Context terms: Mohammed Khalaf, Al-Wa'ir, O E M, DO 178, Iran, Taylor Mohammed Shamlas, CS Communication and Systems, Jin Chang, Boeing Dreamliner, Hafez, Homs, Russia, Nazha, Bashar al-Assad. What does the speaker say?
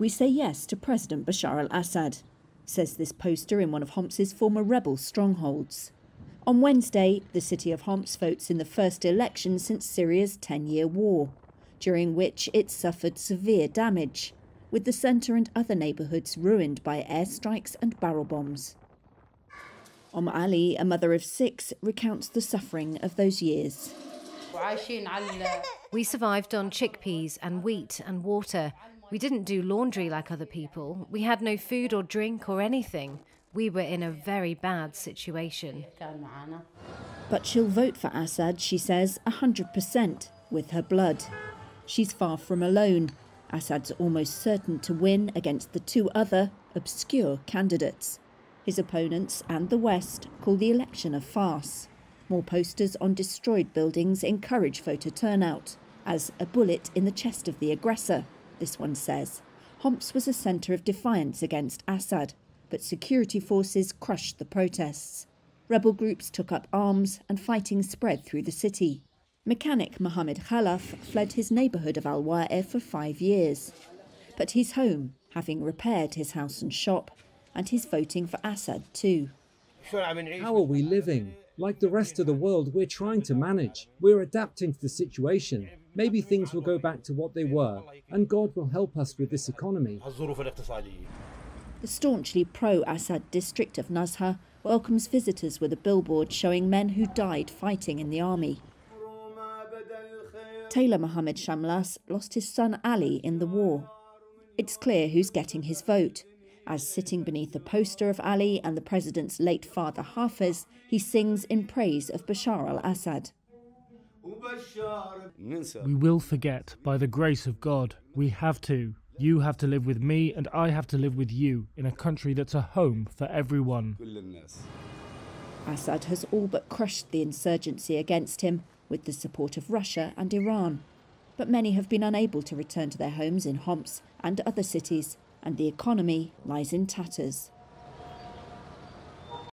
we say yes to President Bashar al-Assad, says this poster in one of Homs's former rebel strongholds. On Wednesday, the city of Homs votes in the first election since Syria's 10-year war, during which it suffered severe damage, with the centre and other neighbourhoods ruined by airstrikes and barrel bombs. Ali, a mother of 6, recounts the suffering of those years. We survived on chickpeas and wheat and water. We didn't do laundry like other people. We had no food or drink or anything. We were in a very bad situation. But she'll vote for Assad, she says, 100% with her blood. She's far from alone. Assad's almost certain to win against the two other obscure candidates. His opponents and the West call the election a farce. More posters on destroyed buildings encourage voter turnout, as a bullet in the chest of the aggressor, this one says. Homs was a centre of defiance against Assad, but security forces crushed the protests. Rebel groups took up arms and fighting spread through the city. Mechanic Mohammed Khalaf fled his neighbourhood of Al-Wa'ir for 5 years. But he's home, having repaired his house and shop, and he's voting for Assad too. How are we living? Like the rest of the world, we're trying to manage. We're adapting to the situation. Maybe things will go back to what they were, and God will help us with this economy. The staunchly pro-Assad district of Nazha welcomes visitors with a billboard showing men who died fighting in the army. Taylor Mohammed Shamlas lost his son Ali in the war. It's clear who's getting his vote, as sitting beneath a poster of Ali and the president's late father Hafez, he sings in praise of Bashar al-Assad. We will forget, by the grace of God. We have to. You have to live with me and I have to live with you in a country that's a home for everyone. Assad has all but crushed the insurgency against him with the support of Russia and Iran. But many have been unable to return to their homes in Homs and other cities, and the economy lies in tatters.